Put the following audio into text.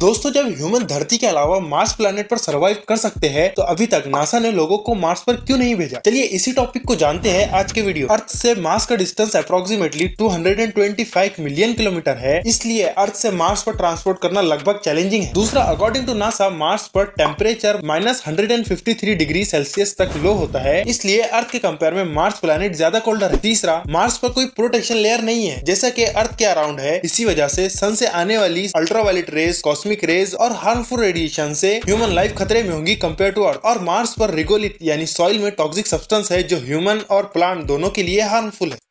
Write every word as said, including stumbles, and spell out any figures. दोस्तों जब ह्यूमन धरती के अलावा मार्स प्लैनेट पर सर्वाइव कर सकते हैं तो अभी तक नासा ने लोगों को मार्स पर क्यों नहीं भेजा। चलिए इसी टॉपिक को जानते हैं आज के वीडियो। अर्थ से मार्स का डिस्टेंस अप्रोक्सीमेटली दो सौ पच्चीस मिलियन किलोमीटर है, इसलिए अर्थ से मार्स पर ट्रांसपोर्ट करना लगभग चैलेंजिंग है। दूसरा, अकॉर्डिंग टू नासा मार्स पर टेम्परेचर माइनस एक सौ तिरेपन डिग्री सेल्सियस तक लो होता है, इसलिए अर्थ के कंपेयर में मार्स प्लैनेट ज्यादा कोल्डर है। तीसरा, मार्स पर कोई प्रोटेक्शन लेयर नहीं है जैसा कि अर्थ के अराउंड है, इसी वजह से सन से आने वाली अल्ट्रावायलेट रेज, कॉस्मिक रेज और हार्मफुल रेडिएशन से ह्यूमन लाइफ खतरे में होंगी कंपेयर टू अर्थ। और मार्स पर रिगोलिथ यानी सॉइल में टॉक्सिक सब्सटेंस है जो ह्यूमन और प्लांट दोनों के लिए हार्मफुल है।